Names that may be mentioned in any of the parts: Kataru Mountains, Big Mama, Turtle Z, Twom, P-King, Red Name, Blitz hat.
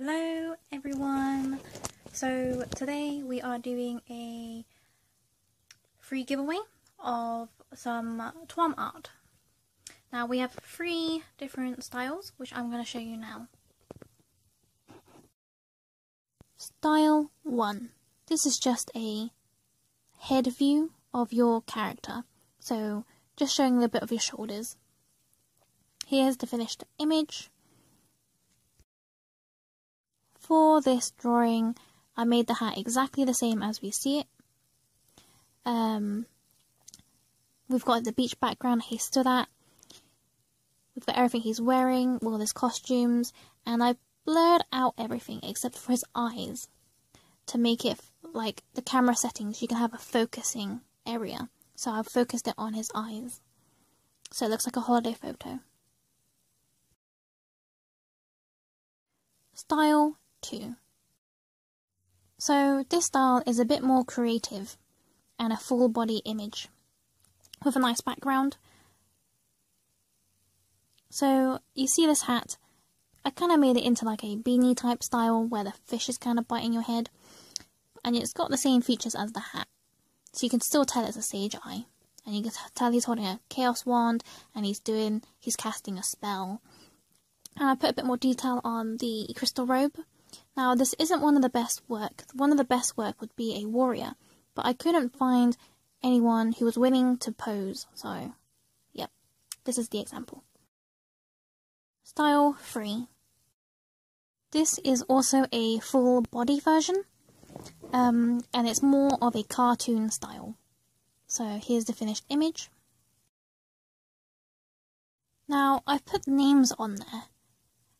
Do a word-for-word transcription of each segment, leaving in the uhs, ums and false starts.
Hello everyone! So today we are doing a free giveaway of some Twom art. Now we have three different styles which I'm going to show you now. Style one. This is just a head view of your character, so just showing a bit of your shoulders. Here's the finished image. For this drawing, I made the hat exactly the same as we see it. Um, we've got the beach background he stood at. We've got everything he's wearing, all his costumes, and I blurred out everything except for his eyes to make it like the camera settings. You can have a focusing area, so I've focused it on his eyes, so it looks like a holiday photo. Style two. So this style is a bit more creative and a full body image with a nice background. So you see this hat, I kind of made it into like a beanie type style where the fish is kind of biting your head, and it's got the same features as the hat, so you can still tell it's a sage eye, and you can tell he's holding a chaos wand and he's doing he's casting a spell. And I put a bit more detail on the crystal robe. Now this isn't one of the best work. One of the best work would be a warrior, but I couldn't find anyone who was willing to pose, so yep, this is the example. Style three. This is also a full body version, um, and it's more of a cartoon style. So here's the finished image. Now I've put names on there,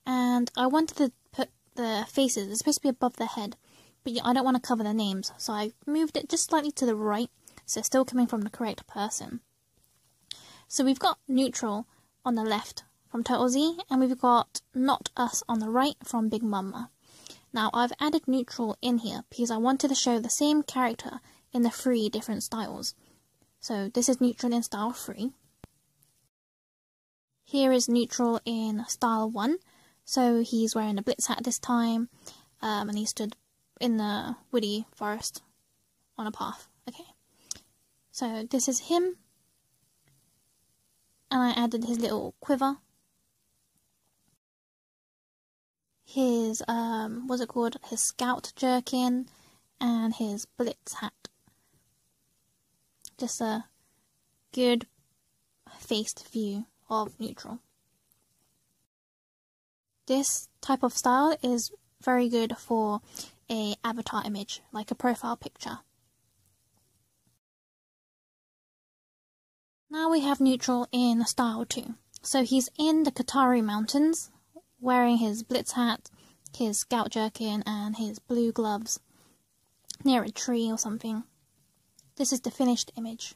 and I wanted to put the faces. It's supposed to be above the head, but I don't want to cover the names, so I moved it just slightly to the right, so it's still coming from the correct person. So we've got neutral on the left from Turtle Z, and we've got not us on the right from Big Mama. Now I've added neutral in here because I wanted to show the same character in the three different styles. So this is neutral in style three. Here is neutral in style one. So he's wearing a Blitz hat this time, um, and he stood in the woody forest on a path. Okay, so this is him, and I added his little quiver. His, um, what's it called? His scout jerkin, and his Blitz hat. Just a good faced view of neutral. This type of style is very good for an avatar image, like a profile picture. Now we have neutral in style two. So he's in the Kataru Mountains, wearing his Blitz hat, his scout jerkin, and his blue gloves, near a tree or something. This is the finished image.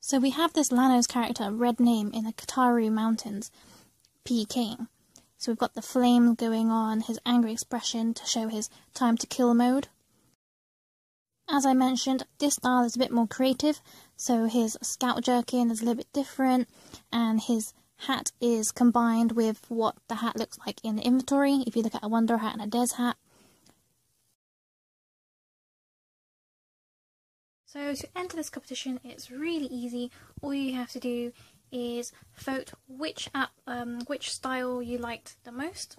So we have this Lano's character, Red Name, in the Kataru Mountains, P-King. So we've got the flame going on, his angry expression to show his time to kill mode. As I mentioned, this style is a bit more creative, so his scout jerkin is a little bit different, and his hat is combined with what the hat looks like in the inventory, if you look at a Wonder hat and a Des hat. So to enter this competition, it's really easy. All you have to do is vote which app, um, which style you liked the most,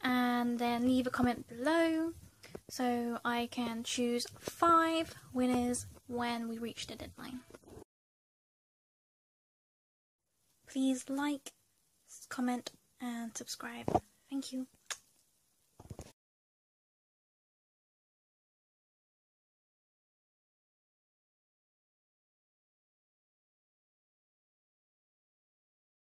and then leave a comment below so I can choose five winners when we reach the deadline. Please like, comment and subscribe. Thank you.